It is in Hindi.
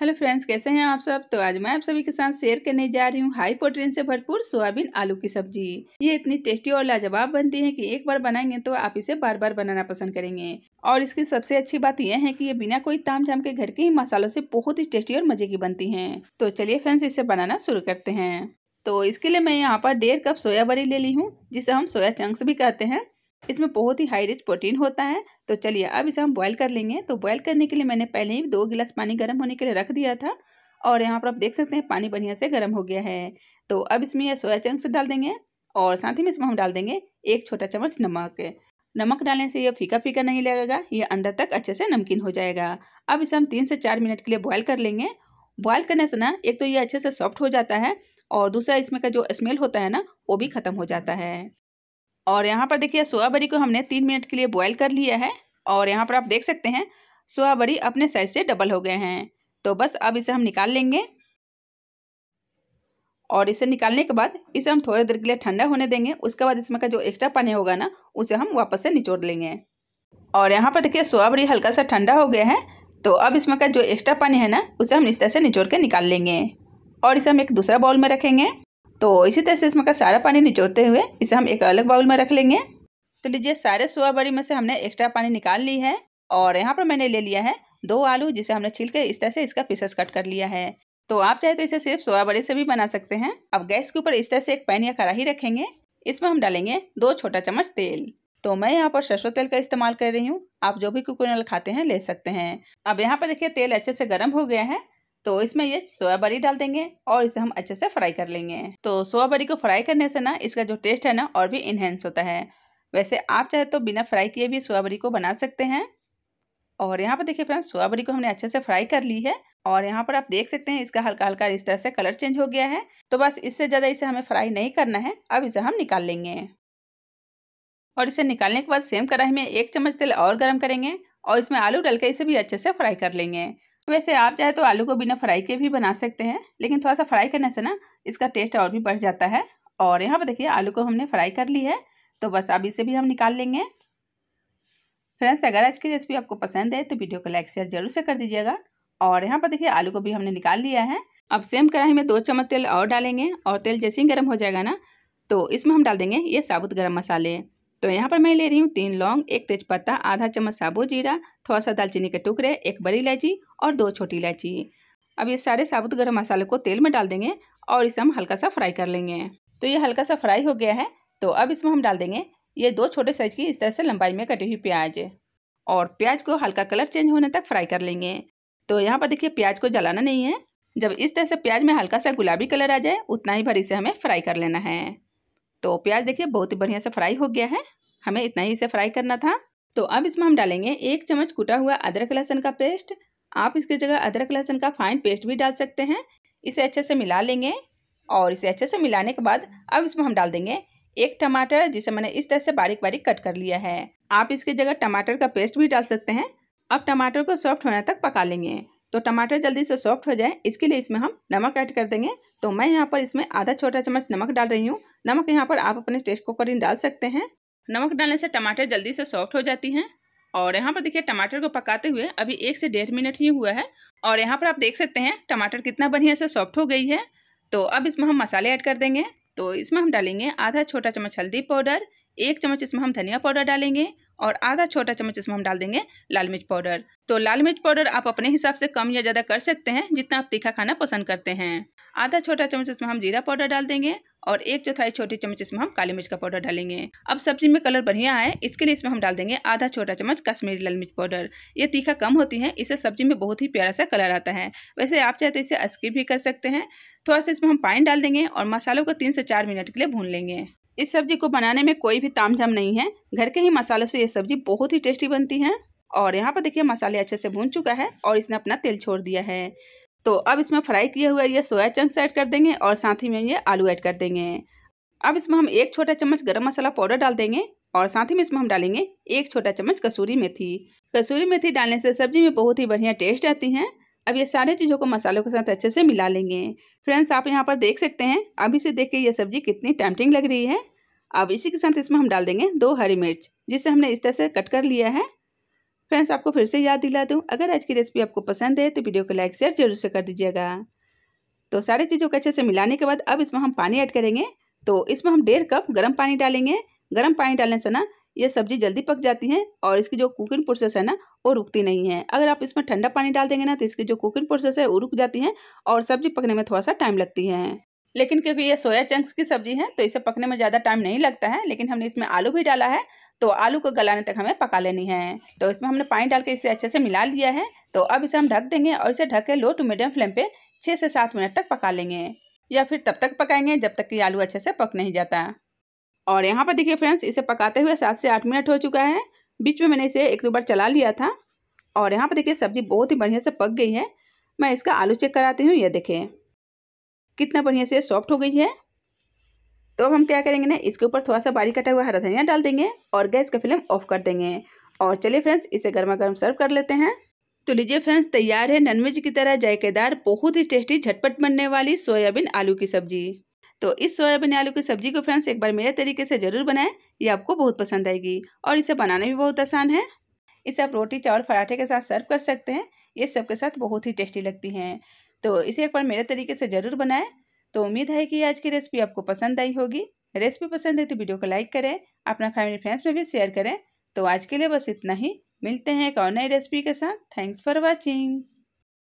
हेलो फ्रेंड्स, कैसे हैं आप सब। तो आज मैं आप सभी के साथ शेयर करने जा रही हूँ हाई प्रोटीन से भरपूर सोयाबीन आलू की सब्जी। ये इतनी टेस्टी और लाजवाब बनती है कि एक बार बनाएंगे तो आप इसे बार बार बनाना पसंद करेंगे। और इसकी सबसे अच्छी बात यह है कि ये बिना कोई ताम झाम के घर के ही मसालों से बहुत ही टेस्टी और मजे की बनती है। तो चलिए फ्रेंड्स, इसे बनाना शुरू करते हैं। तो इसके लिए मैं यहाँ पर 1.5 कप सोया बरी ले ली हूँ, जिसे हम सोया चंक्स भी कहते हैं। इसमें बहुत ही हाई रिच प्रोटीन होता है। तो चलिए अब इसे हम बॉईल कर लेंगे। तो बॉईल करने के लिए मैंने पहले ही 2 गिलास पानी गर्म होने के लिए रख दिया था और यहाँ पर आप देख सकते हैं पानी बढ़िया से गर्म हो गया है। तो अब इसमें यह सोया चंक्स डाल देंगे और साथ ही में इसमें हम डाल देंगे 1 छोटा चम्मच नमक। नमक डालने से यह फीका फीका नहीं लगेगा, यह अंदर तक अच्छे से नमकीन हो जाएगा। अब इसे हम 3 से 4 मिनट के लिए बॉयल कर लेंगे। बॉयल करने से ना एक तो ये अच्छे से सॉफ्ट हो जाता है और दूसरा इसमें का जो स्मेल होता है ना वो भी ख़त्म हो जाता है। और यहाँ पर देखिए सोया बरी को हमने 3 मिनट के लिए बॉयल कर लिया है और यहाँ पर आप देख सकते हैं सोया बरी अपने साइज से डबल हो गए हैं। तो बस अब इसे हम निकाल लेंगे और इसे निकालने के बाद इसे हम थोड़ी देर के लिए ठंडा होने देंगे। उसके बाद इसमें का जो एक्स्ट्रा पानी होगा ना उसे हम वापस से निचोड़ लेंगे। और यहाँ पर देखिए सोया बरी हल्का सा ठंडा हो गया है। तो अब इसमें का जो एक्स्ट्रा पानी है ना उसे हम इस तरह से निचोड़ के निकाल लेंगे और इसे हम एक दूसरा बाउल में रखेंगे। तो इसी तरह से इसमें का सारा पानी निचोड़ते हुए इसे हम एक अलग बाउल में रख लेंगे। तो लीजिए सारे सोया बरी में से हमने एक्स्ट्रा पानी निकाल ली है और यहाँ पर मैंने ले लिया है 2 आलू, जिसे हमने छील के इस तरह से इसका पीसेस कट कर लिया है। तो आप चाहे तो इसे सिर्फ सोया बरी से भी बना सकते हैं। अब गैस के ऊपर इस तरह से एक पैन या कड़ाही रखेंगे। इसमें हम डालेंगे 2 छोटा चम्मच तेल। तो मैं यहाँ पर सरसों तेल का इस्तेमाल कर रही हूँ, आप जो भी कोकोनट खाते हैं ले सकते हैं। अब यहाँ पर देखिए तेल अच्छे से गर्म हो गया है। तो इसमें ये सोया बरी डाल देंगे और इसे हम अच्छे से फ्राई कर लेंगे। तो सोया बरी को फ्राई करने से ना इसका जो टेस्ट है ना और भी इन्हेंस होता है। वैसे आप चाहे तो बिना फ्राई किए भी सोया बरी को बना सकते हैं। और यहाँ पर देखिए फ्रेंड्स सोया बरी को हमने अच्छे से फ्राई कर ली है और यहाँ पर आप देख सकते हैं इसका हल्का हल्का इस तरह से कलर चेंज हो गया है। तो बस इससे ज़्यादा इसे हमें फ्राई नहीं करना है। अब इसे हम निकाल लेंगे और इसे निकालने के बाद सेम कढ़ाई में 1 चम्मच तेल और गर्म करेंगे और इसमें आलू डाल के इसे भी अच्छे से फ्राई कर लेंगे। वैसे आप चाहे तो आलू को बिना फ्राई के भी बना सकते हैं, लेकिन थोड़ा सा फ्राई करने से ना इसका टेस्ट और भी बढ़ जाता है। और यहाँ पर देखिए आलू को हमने फ्राई कर ली है। तो बस अब इसे भी हम निकाल लेंगे। फ्रेंड्स अगर आज की रेसिपी आपको पसंद है तो वीडियो को लाइक शेयर जरूर से कर दीजिएगा। और यहाँ पर देखिए आलू को भी हमने निकाल लिया है। अब सेम कढ़ाई में 2 चम्मच तेल और डालेंगे और तेल जैसे ही गर्म हो जाएगा ना तो इसमें हम डाल देंगे ये साबुत गर्म मसाले। तो यहाँ पर मैं ले रही हूँ 3 लौंग, 1 तेजपत्ता, ½ चम्मच साबुत जीरा, थोड़ा सा दालचीनी के टुकड़े, 1 बड़ी इलायची और 2 छोटी इलायची। अब ये सारे साबुत गरम मसाले को तेल में डाल देंगे और इसे हम हल्का सा फ्राई कर लेंगे। तो ये हल्का सा फ्राई हो गया है। तो अब इसमें हम डाल देंगे ये 2 छोटे साइज की इस तरह से लंबाई में कटी हुई प्याज और प्याज को हल्का कलर चेंज होने तक फ्राई कर लेंगे। तो यहाँ पर देखिए प्याज को जलाना नहीं है। जब इस तरह से प्याज में हल्का सा गुलाबी कलर आ जाए उतना ही भर इसे हमें फ्राई कर लेना है। तो प्याज देखिए बहुत ही बढ़िया से फ्राई हो गया है, हमें इतना ही इसे फ्राई करना था। तो अब इसमें हम डालेंगे 1 चम्मच कूटा हुआ अदरक लहसुन का पेस्ट। आप इसकी जगह अदरक लहसुन का फाइन पेस्ट भी डाल सकते हैं। इसे अच्छे से मिला लेंगे और इसे अच्छे से मिलाने के बाद अब इसमें हम डाल देंगे 1 टमाटर, जिसे मैंने इस तरह से बारीक बारीक कट कर लिया है। आप इसकी जगह टमाटर का पेस्ट भी डाल सकते हैं। अब टमाटर को सॉफ्ट होने तक पका लेंगे। तो टमाटर जल्दी से सॉफ्ट हो जाए इसके लिए इसमें हम नमक ऐड कर देंगे। तो मैं यहाँ पर इसमें ½ छोटा चम्मच नमक डाल रही हूँ। नमक यहाँ पर आप अपने टेस्ट के अकॉर्डिंग डाल सकते हैं। नमक डालने से टमाटर जल्दी से सॉफ्ट हो जाती हैं। और यहाँ पर देखिए टमाटर को पकाते हुए अभी 1 से 1.5 मिनट ही हुआ है और यहाँ पर आप देख सकते हैं टमाटर कितना बढ़िया से सॉफ्ट हो गई है। तो अब इसमें हम मसाले ऐड कर देंगे। तो इसमें हम डालेंगे ½ छोटा चम्मच हल्दी पाउडर, 1 चम्मच इसमें हम धनिया पाउडर डालेंगे और ½ छोटा चम्मच इसमें हम डाल देंगे लाल मिर्च पाउडर। तो लाल मिर्च पाउडर आप अपने हिसाब से कम या ज़्यादा कर सकते हैं, जितना आप तीखा खाना पसंद करते हैं। ½ छोटा चम्मच इसमें हम जीरा पाउडर डाल देंगे और 1/4 छोटी चम्मच इसमें हम काली मिर्च का पाउडर डालेंगे। अब सब्जी में कलर बढ़िया आए इसके लिए इसमें हम डाल देंगे ½ छोटा चम्मच कश्मीरी लाल मिर्च पाउडर। ये तीखा कम होती है, इससे सब्जी में बहुत ही प्यारा सा कलर आता है। वैसे आप चाहे तो इसे स्किप भी कर सकते हैं। थोड़ा सा इसमें हम पानी डाल देंगे और मसालों को 3 से 4 मिनट के लिए भून लेंगे। इस सब्जी को बनाने में कोई भी तामझाम नहीं है, घर के ही मसालों से ये सब्जी बहुत ही टेस्टी बनती है। और यहाँ पर देखिए मसाले अच्छे से भून चुका है और इसने अपना तेल छोड़ दिया है। तो अब इसमें फ्राई किया हुआ ये सोया चंक्स ऐड कर देंगे और साथ ही में ये आलू ऐड कर देंगे। अब इसमें हम 1 छोटा चम्मच गरम मसाला पाउडर डाल देंगे और साथ ही में इसमें हम डालेंगे 1 छोटा चम्मच कसूरी मेथी। कसूरी मेथी डालने से सब्जी में बहुत ही बढ़िया टेस्ट आती है। अब ये सारे चीज़ों को मसालों के साथ अच्छे से मिला लेंगे। फ्रेंड्स आप यहाँ पर देख सकते हैं अब इसे देख के ये सब्जी कितनी टेम्पटिंग लग रही है। अब इसी के साथ इसमें हम डाल देंगे 2 हरी मिर्च, जिसे हमने इस तरह से कट कर लिया है। फ्रेंड्स आपको फिर से याद दिला दूँ, अगर आज की रेसिपी आपको पसंद है तो वीडियो को लाइक शेयर जरूर से कर दीजिएगा। तो सारी चीज़ों को अच्छे से मिलाने के बाद अब इसमें हम पानी ऐड करेंगे। तो इसमें हम 1.5 कप गर्म पानी डालेंगे। गर्म पानी डालने से ना ये सब्जी जल्दी पक जाती है और इसकी जो कुकिंग प्रोसेस है ना वो रुकती नहीं है। अगर आप इसमें ठंडा पानी डाल देंगे ना तो इसकी जो कुकिंग प्रोसेस है वो रुक जाती है और सब्जी पकने में थोड़ा सा टाइम लगती है। लेकिन क्योंकि ये सोया चंक्स की सब्जी है तो इसे पकने में ज़्यादा टाइम नहीं लगता है। लेकिन हमने इसमें आलू भी डाला है तो आलू को गलाने तक हमें पका लेनी है। तो इसमें हमने पानी डाल के इसे अच्छे से मिला लिया है। तो अब इसे हम ढक देंगे और इसे ढक के लो टू मीडियम फ्लेम पे 6 से 7 मिनट तक पका लेंगे, या फिर तब तक पकाएंगे जब तक कि आलू अच्छे से पक नहीं जाता। और यहाँ पर देखिए फ्रेंड्स, इसे पकाते हुए 7 से 8 मिनट हो चुका है। बीच में मैंने इसे 1-2 बार चला लिया था। और यहाँ पर देखिए सब्जी बहुत ही बढ़िया से पक गई है। मैं इसका आलू चेक कराती हूँ। ये देखिए कितना बढ़िया से सॉफ्ट हो गई है। तो अब हम क्या करेंगे ना, इसके ऊपर थोड़ा सा बारीक कटा हुआ हरा धनिया डाल देंगे और गैस का फ्लेम ऑफ कर देंगे। और चलिए फ्रेंड्स इसे गर्मा गर्म सर्व कर लेते हैं। तो लीजिए फ्रेंड्स तैयार है नॉनवेज की तरह जायकेदार बहुत ही टेस्टी झटपट बनने वाली सोयाबीन आलू की सब्जी। तो इस सोयाबीन आलू की सब्जी को फ्रेंड्स एक बार मेरे तरीके से ज़रूर बनाएं, ये आपको बहुत पसंद आएगी। और इसे बनाना भी बहुत आसान है। इसे आप रोटी चावल पराठे के साथ सर्व कर सकते हैं। ये सबके साथ बहुत ही टेस्टी लगती हैं। तो इसे एक बार मेरे तरीके से ज़रूर बनाएं। तो उम्मीद है कि आज की रेसिपी आपको पसंद आई होगी। रेसिपी पसंद है तो वीडियो को लाइक करें, अपना फैमिली फ्रेंड्स में भी शेयर करें। तो आज के लिए बस इतना ही। मिलते हैं एक और नई रेसिपी के साथ। Thanks for watching.